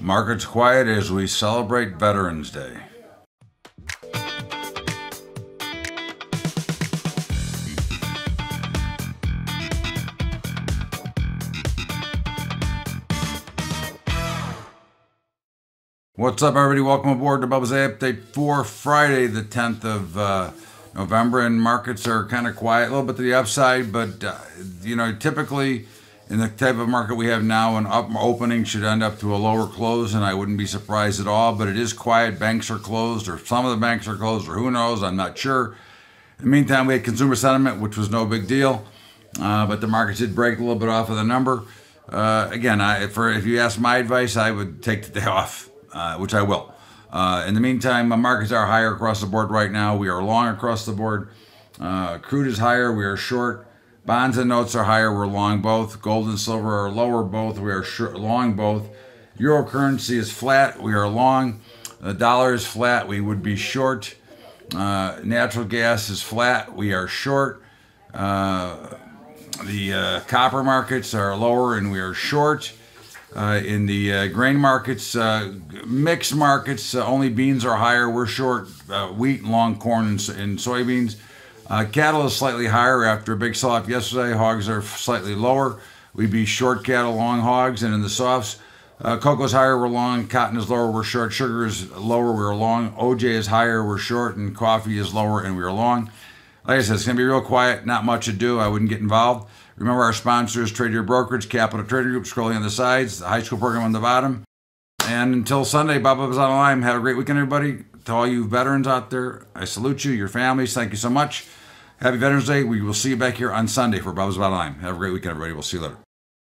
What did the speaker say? Markets quiet as we celebrate Veterans Day. What's up, everybody? Welcome aboard to Bubba's Day Update for Friday, the 10th of November, and markets are kind of quiet, a little bit to the upside, but you know, typically in the type of market we have now, an up opening should end up to a lower close, and I wouldn't be surprised at all. But it is quiet. Banks are closed, or some of the banks are closed, or who knows? I'm not sure. In the meantime, we had consumer sentiment, which was no big deal, but the markets did break a little bit off of the number. Again, if you ask my advice, I would take the day off. Which I will. In the meantime, markets are higher across the board right now. We are long across the board. Crude is higher. We are short. Bonds and notes are higher. We're long both. Gold and silver are lower both. We are short, long both. Euro currency is flat. We are long. The dollar is flat. We would be short. Natural gas is flat. We are short. The copper markets are lower and we are short. In the grain markets, mixed markets, only beans are higher. We're short wheat, long corn, and soybeans. Cattle is slightly higher after a big sell-off yesterday. Hogs are slightly lower. We'd be short cattle, long hogs, and in the softs, cocoa is higher, we're long. Cotton is lower, we're short. Sugar is lower, we're long. OJ is higher, we're short, and coffee is lower, and we're long. Like I said, it's going to be real quiet, not much ado. I wouldn't get involved. Remember our sponsors, Trade Your Brokerage, Capital Trader Group, scrolling on the sides, the high school program on the bottom. And until Sunday, Bubba's Bottom Line. Have a great weekend, everybody. To all you veterans out there, I salute you, your families. Thank you so much. Happy Veterans Day. We will see you back here on Sunday for Bubba's Bottom Line. Have a great weekend, everybody. We'll see you later.